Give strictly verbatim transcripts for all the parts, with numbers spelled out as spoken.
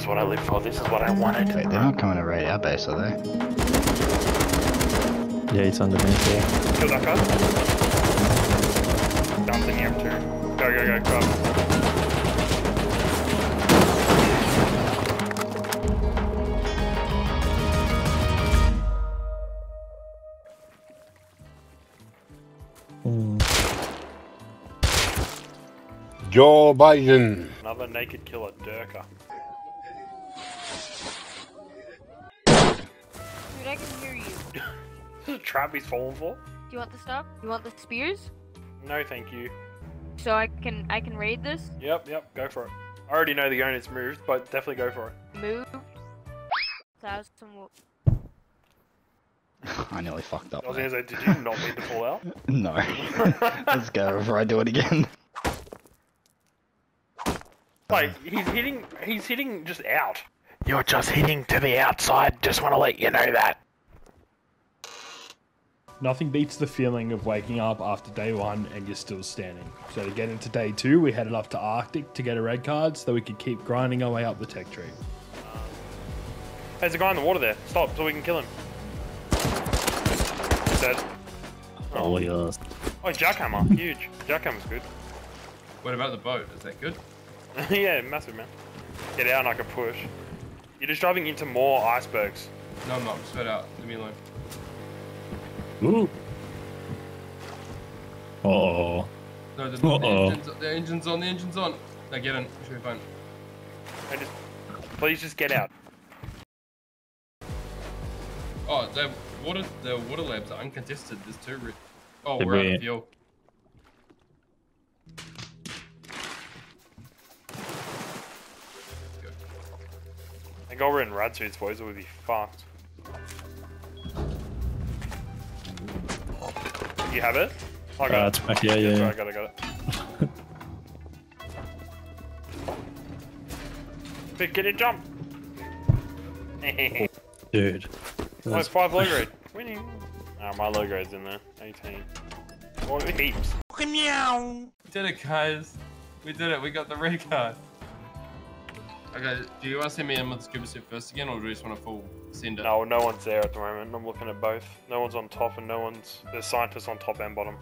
is what I live for. This is what I wanted. Wait, they're not coming to raid our base, are they? Yeah, it's underneath there. Kill that guy. Down the M two. Go, go, go, crap. Mm. Joe Bison. Another naked killer, Durka. Dude, I can hear you. This is a trap he's falling for. Do you want the stuff? You want the spears? No, thank you. So I can I can raid this? Yep, yep, go for it. I already know the owner's moved, but definitely go for it. Move. Thousand. I nearly fucked up. I was gonna say, did you not mean to pull out? No. Let's go before I do it again. Like, he's hitting, he's hitting just out. You're just hitting to the outside, just want to let you know that. Nothing beats the feeling of waking up after day one and you're still standing. So to get into day two, we headed up to Arctic to get a red card so that we could keep grinding our way up the tech tree. Um, there's a guy in the water there. Stop, so we can kill him. He's dead. Oh, look at this. Oh, jackhammer. Huge. Jackhammer's good. What about the boat? Is that good? Yeah, massive, man. Get out and I can push. You're just driving into more icebergs. No, I'm not. I'm straight out. Leave me alone. Ooh. Oh. No, the, uh -oh. the, engine's, the engine's on. The engine's on. No, get in. It should be fine. I just, please just get out. Oh, the water, the water labs are uncontested. There's two. Re oh, They're we're brilliant. out of fuel. Go over in rad suits, boys, or we'd be fucked. You have it? Oh, I got uh, it. It's back, yeah, yeah, yeah. I got it, I got it. Dude, get it, jump! Dude. Oh, it's five low grade. Winning. Oh, my low grade's in there. eighteen. Oh, heaps. Fucking meow! We did it, guys. We did it. We got the red card. Okay, do you want to send me in with the scuba suit first again, or do you just want to full send it? No, no one's there at the moment. I'm looking at both. No one's on top, and no one's... There's scientists on top and bottom.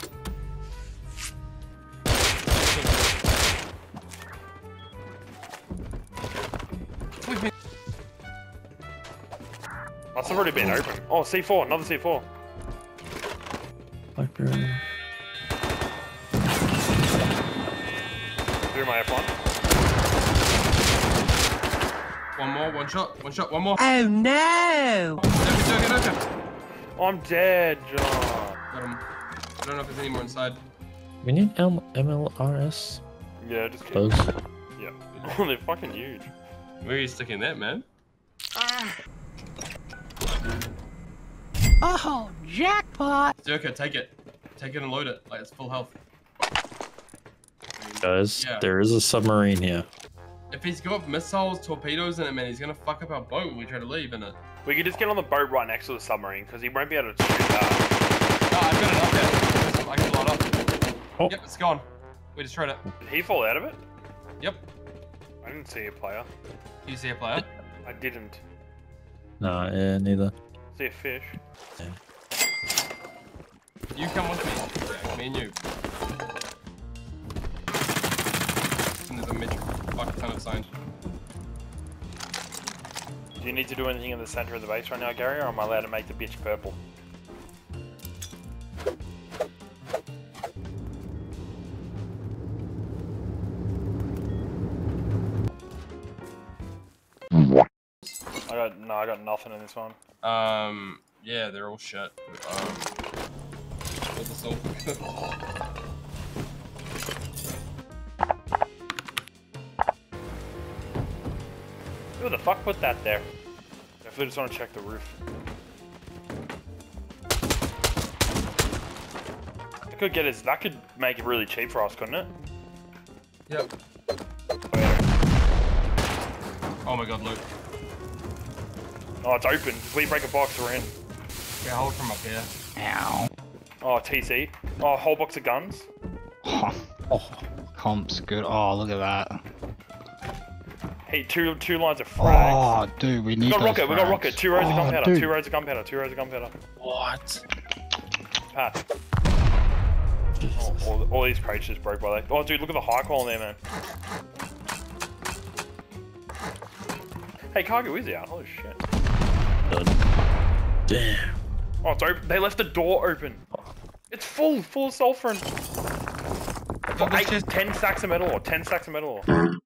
That's already been open. Oh, C four. Another C four. Open. Do my F one. One more, one shot, one shot, one more. Oh no! I'm dead, John. Got him. I don't know if there's any more inside. We need M L R S. Yeah, just close. Yeah. Oh, they're fucking huge. Where are you sticking that, man? Ah. Oh, jackpot! Durka, take it. Take it and load it. Like, it's full health. Guys, yeah. There is a submarine here. If he's got missiles, torpedoes in it, man, he's gonna fuck up our boat when we try to leave, innit? We could just get on the boat right next to the submarine, because he won't be able to shoot that. No, I've got it up there. I can load up. Oh. Yep, it's gone. We just tried it. Did he fall out of it? Yep. I didn't see a player. Did you see a player? I didn't. No, yeah, neither. See a fish. Yeah. You come with me. Me and you. And there's a metric. Fuck a ton of signs. Do you need to do anything in the center of the base right now, Gary, or am I allowed to make the bitch purple? I got no, I got nothing in this one. Um, yeah, they're all shit. Um, what's this all? Who the fuck put that there? Definitely just want to check the roof. I could get his. That could make it really cheap for us, couldn't it? Yep. Oh my god, Luke. Oh, it's open. If we break a box, we're in. Yeah, hold from up here. Ow. Oh, T C. Oh, whole box of guns. Oh, oh, comp's good. Oh, look at that. Hey, two two lines of frags. Oh, dude, we need we got rocket. Frags. We got rocket. Two rows oh, of gunpowder. Two rows of gunpowder. Two rows of gunpowder. What? Pass. Oh, all, all these crates just broke by that. Oh, dude, look at the high call in there, man. Hey, cargo is out. Holy shit. God. Damn. Oh, it's open. They left the door open. It's full, full of sulfur and. Oh, eight, just... ten sacks of metal ore. Ten sacks of metal ore.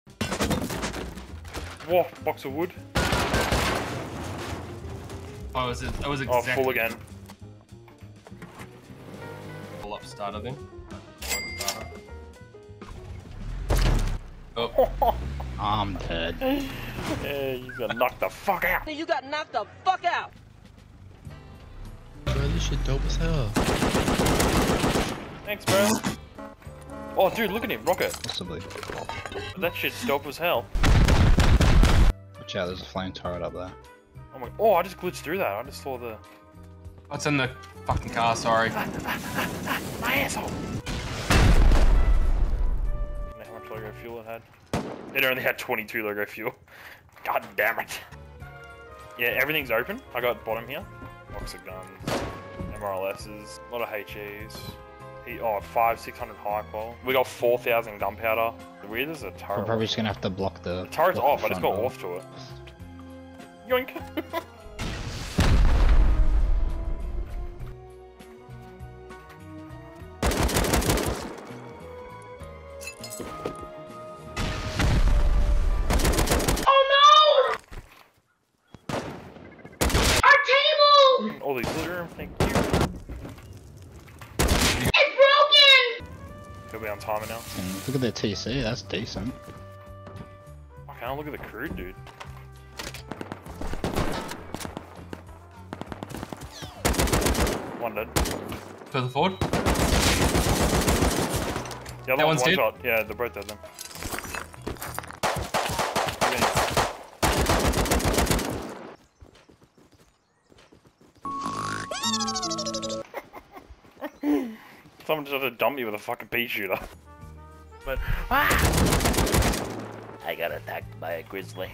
Whoa, box of wood. Oh, is it? I was exactly. Oh, full again. Pull up starter then. Oh. I'm dead. Yeah, you got knocked the fuck out. You got knocked the fuck out. Bro, this shit dope as hell. Thanks, bro. Oh, dude, look at him, rocket. Possibly. That shit's dope as hell. Watch out, there's a flame turret up there. Oh my! Oh, I just glitched through that. I just saw the. Oh, it's in the fucking car. Sorry. Ah, ah, ah, ah, my asshole. I don't know how much logo fuel it had. It only had twenty-two logo fuel. God damn it. Yeah, everything's open. I got bottom here. Box of guns, M L R Ses, a lot of H Es. He, oh, five, six hundred high qual. We got four thousand gunpowder. The weird is a turret. We're probably just gonna have to block the. The turret's block off. The I just got off to it. Yoink. All these room, thank you. It's broken! He'll be on timer now. Mm, look at their T C, that's decent. I can't look at the crew, dude. One dead. Further forward. The other one's one dead. Shot. Yeah, they're both dead then. Someone just had to dump me with a fucking pea shooter. But ah! I got attacked by a grizzly.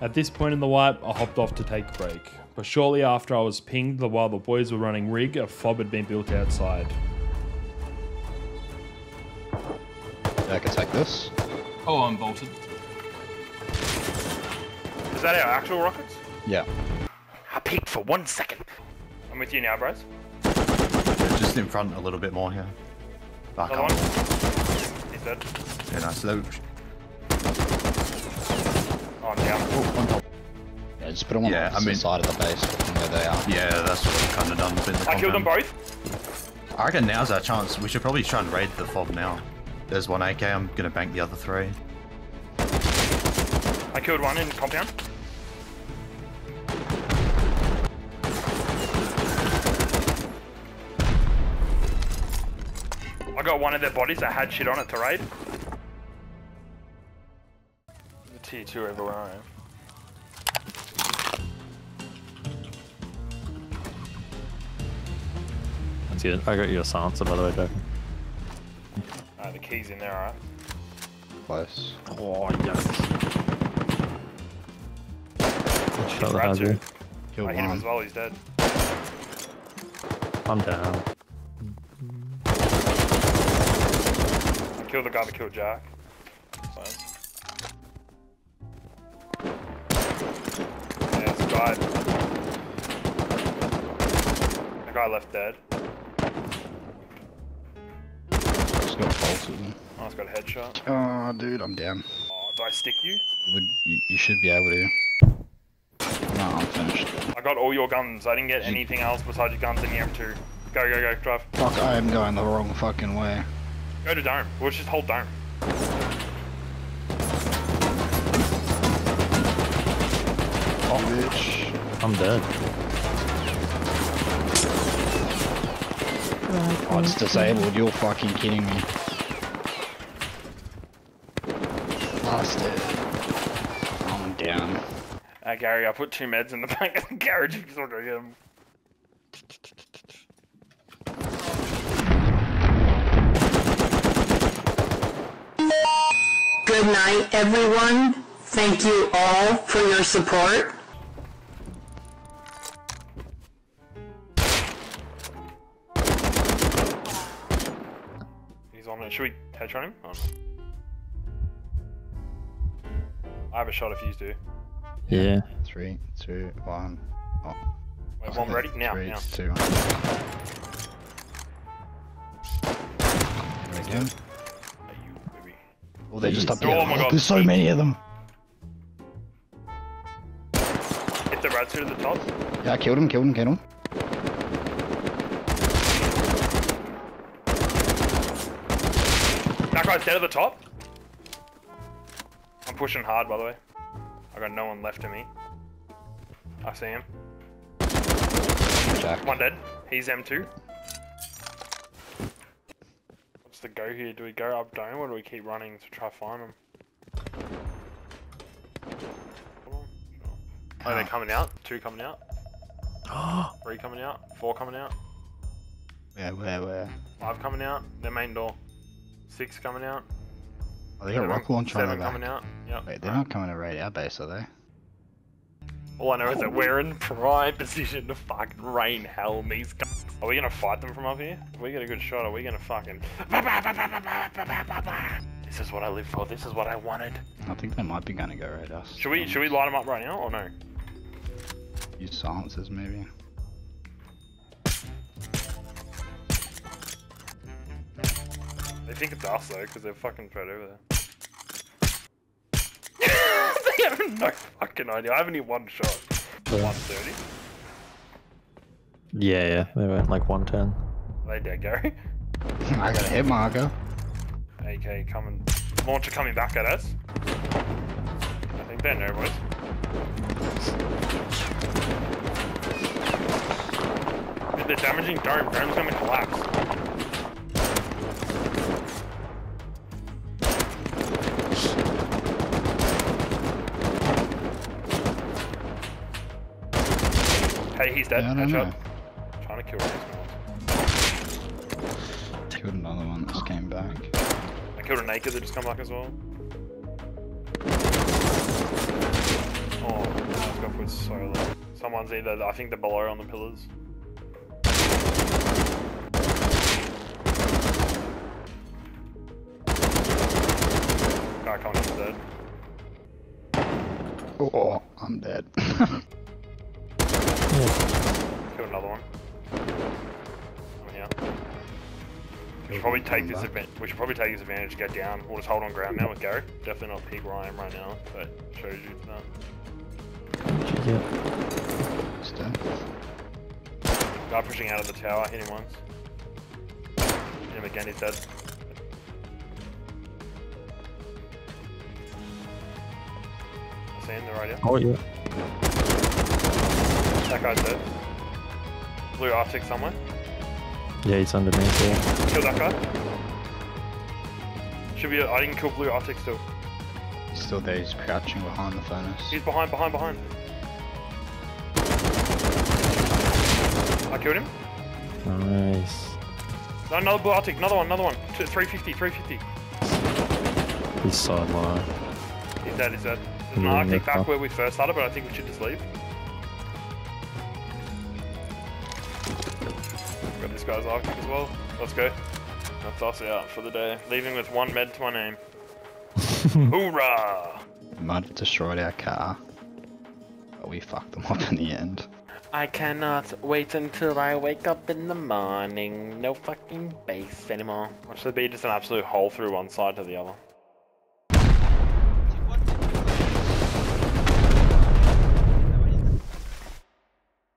At this point in the wipe, I hopped off to take a break. But shortly after I was pinged while the boys were running rig, a F O B had been built outside. I can take this. Oh, I'm bolted. Is that our actual rockets? Yeah. I peeked for one second. I'm with you now, bros. Just in front a little bit more here. Back up. He's dead. Yeah, nice Luke. Oh, down. Oh, on top. Yeah, just put them on yeah, the I mean, side of the base from where they are. Yeah, that's what we've kind of done. The I killed them both. I reckon now's our chance. We should probably try and raid the F O B now. There's one A K. I'm going to bank the other three. I killed one in compound. I got one of their bodies that had shit on it to raid. The T two over where I am. That's it. I got your silencer by the way, Jack. Uh, the key's in there, alright? Close. Oh, yes. Shot rad suit. Killed I hit him as well, he's dead. I'm down. Kill the guy that killed Jack. So. Yeah, it's died. The guy left dead. Just got bolted. Oh, it's got a headshot. Oh, dude, I'm down. Oh, do I stick you? Would you, you should be able to. No, I'm finished. I got all your guns. I didn't get anything else besides your guns in the M two. Go, go, go, drive. Fuck, I am going the wrong fucking way. Go to dome. We'll just hold dome. Oh, bitch. I'm dead. Oh, oh it's disabled. You're fucking kidding me. Bastard. I'm down. Uh, Gary, I put two meds in the back of the garage because I'll go get them. Good night, everyone. Thank you all for your support. He's on it. Should we headshot him? Oh. I have a shot if you do. Yeah. Three, two, one. Oh. Wait, one ready? Now, Three, now. Two, one. There we go. Well, they're Jeez. just up here. Oh my God. There's so many of them. Hit the rad suit at the top. Yeah, I killed him, killed him, killed him. That guy's dead at the top. I'm pushing hard, by the way. I got no one left of me. I see him. Jack. One dead. He's M two. To go here, do we go up dome or do we keep running to try find them? Oh, they're coming out. Two coming out. Three coming out. Four coming out. Yeah, where, where? Five coming out. Their main door. Six coming out. Oh, they got a rock launcher on their back. Seven coming out. Yep. Wait, they're not coming to raid our base, are they? All I know is that we're in prime position to fucking rain hell on these guys. Are we gonna fight them from up here? If we get a good shot, are we gonna fucking... This is what I live for, this is what I wanted. I think they might be gonna go raid us. Should we, should we light them up right now, or no? Use silencers, maybe. They think it's us, though, because they're fucking straight over there. They have no fucking idea, I have only one shot. one thirty. Yeah, yeah, they went like one ten. They dead, Gary. I got a hit marker. A K coming. Launcher coming back at us. I think they're nervous. If they're damaging dome, dome's gonna collapse. Hey, he's dead. Headshot. Yeah, trying to kill these guys. Killed another one that just came back. I killed a naked that just come back as well. Oh, I've got food so low. Someone's either, I think they're below on the pillars. Guy coming in dead. Oh, I'm dead. Kill another one. I'm here. We should probably take this advantage. We should probably take this advantage to get down. We'll just hold on ground now with Gary. Definitely not peak where I am right now, but shows you that. Yeah. Guy pushing out of the tower. Hit him once. Hit him again. He's dead. I see him. They're right here. Oh yeah. That guy's dead. Blue Arctic somewhere. Yeah, he's underneath here. Yeah. Kill that guy. Should be. I didn't kill Blue Arctic still. He's still there. He's crouching behind the furnace. He's behind, behind, behind. I killed him. Nice. No, another Blue Arctic. Another one. Another one. three fifty. He's sideline. He's dead. He's dead. There's an Arctic back where we first started, but I think we should just leave. Got this guy's Arctic as well. Let's go. That's us out for the day. Leaving with one med to my name. Hoorah! Might have destroyed our car, but we fucked them up in the end. I cannot wait until I wake up in the morning. No fucking base anymore. Watch the be just an absolute hole through one side to the other.